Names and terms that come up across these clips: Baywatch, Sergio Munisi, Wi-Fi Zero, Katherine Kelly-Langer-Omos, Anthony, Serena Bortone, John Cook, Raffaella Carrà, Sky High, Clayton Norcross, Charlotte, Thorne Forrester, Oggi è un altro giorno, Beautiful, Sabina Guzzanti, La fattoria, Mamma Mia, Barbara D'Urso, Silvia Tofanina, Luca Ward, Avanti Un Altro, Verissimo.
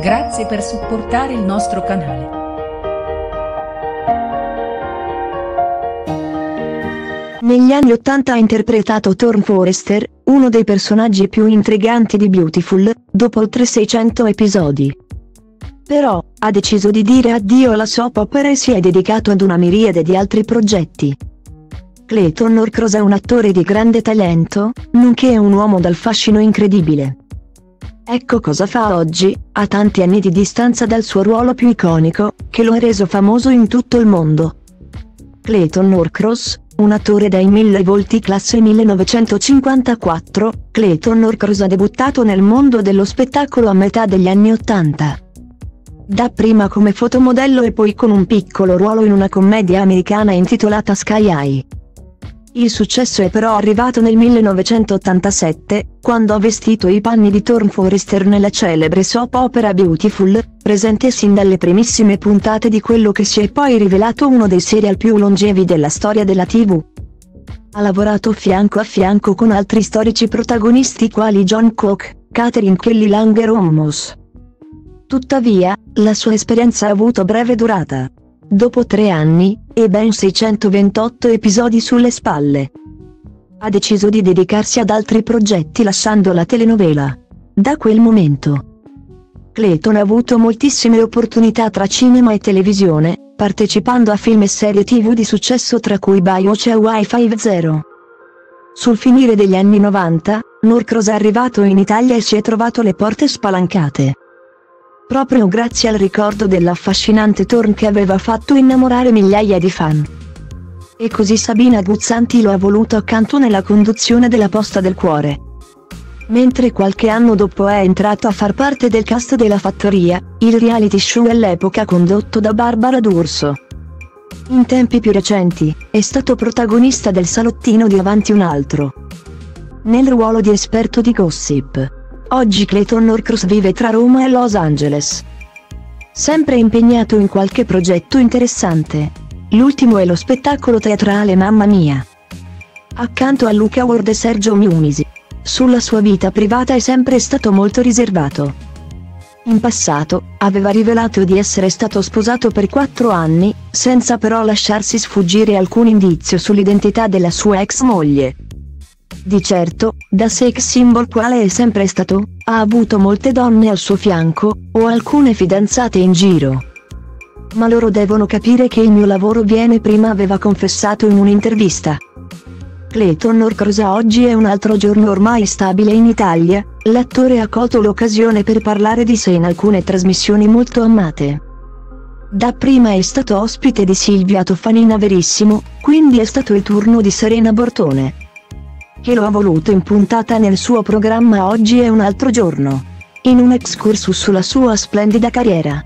Grazie per supportare il nostro canale. Negli anni '80 ha interpretato Thorne Forrester, uno dei personaggi più intriganti di Beautiful, dopo oltre 600 episodi. Però, ha deciso di dire addio alla soap opera e si è dedicato ad una miriade di altri progetti. Clayton Norcross è un attore di grande talento, nonché un uomo dal fascino incredibile. Ecco cosa fa oggi, a tanti anni di distanza dal suo ruolo più iconico, che lo ha reso famoso in tutto il mondo. Clayton Norcross, un attore dai mille volti, classe 1954, Clayton Norcross ha debuttato nel mondo dello spettacolo a metà degli anni '80. Dapprima come fotomodello e poi con un piccolo ruolo in una commedia americana intitolata Sky High. Il successo è però arrivato nel 1987, quando ha vestito i panni di Thorne Forrester nella celebre soap opera Beautiful, presente sin dalle primissime puntate di quello che si è poi rivelato uno dei serial più longevi della storia della TV. Ha lavorato fianco a fianco con altri storici protagonisti quali John Cook, Katherine Kelly-Langer-Omos. Tuttavia, la sua esperienza ha avuto breve durata. Dopo 3 anni, e ben 628 episodi sulle spalle, ha deciso di dedicarsi ad altri progetti lasciando la telenovela. Da quel momento, Clayton ha avuto moltissime opportunità tra cinema e televisione, partecipando a film e serie TV di successo tra cui Baywatch e Wi-Fi Zero. Sul finire degli anni '90, Norcross è arrivato in Italia e si è trovato le porte spalancate. Proprio grazie al ricordo dell'affascinante Thorne che aveva fatto innamorare migliaia di fan. E così Sabina Guzzanti lo ha voluto accanto nella conduzione della Posta del Cuore. Mentre qualche anno dopo è entrato a far parte del cast della Fattoria, il reality show all'epoca condotto da Barbara D'Urso. In tempi più recenti, è stato protagonista del salottino di Avanti Un Altro, nel ruolo di esperto di gossip. Oggi Clayton Norcross vive tra Roma e Los Angeles, sempre impegnato in qualche progetto interessante. L'ultimo è lo spettacolo teatrale Mamma Mia, accanto a Luca Ward e Sergio Munisi. Sulla sua vita privata è sempre stato molto riservato. In passato, aveva rivelato di essere stato sposato per 4 anni, senza però lasciarsi sfuggire alcun indizio sull'identità della sua ex moglie. Di certo, da sex symbol quale è sempre stato, ha avuto molte donne al suo fianco, o alcune fidanzate in giro. Ma loro devono capire che il mio lavoro viene prima, aveva confessato in un'intervista. Clayton Norcross a Oggi è un altro giorno, ormai stabile in Italia, l'attore ha colto l'occasione per parlare di sé in alcune trasmissioni molto amate. Dapprima è stato ospite di Silvia Tofanina Verissimo, quindi è stato il turno di Serena Bortone, che lo ha voluto in puntata nel suo programma Oggi è un altro giorno. In un excursus sulla sua splendida carriera,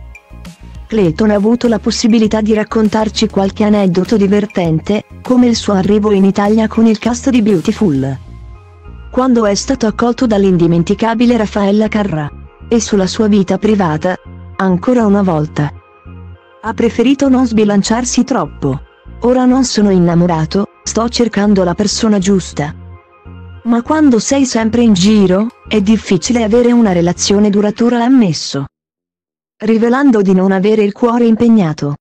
Clayton ha avuto la possibilità di raccontarci qualche aneddoto divertente, come il suo arrivo in Italia con il cast di Beautiful, quando è stato accolto dall'indimenticabile Raffaella Carrà. E sulla sua vita privata, ancora una volta, ha preferito non sbilanciarsi troppo. Ora non sono innamorato, sto cercando la persona giusta. Ma quando sei sempre in giro, è difficile avere una relazione duratura, l'ha ammesso, rivelando di non avere il cuore impegnato.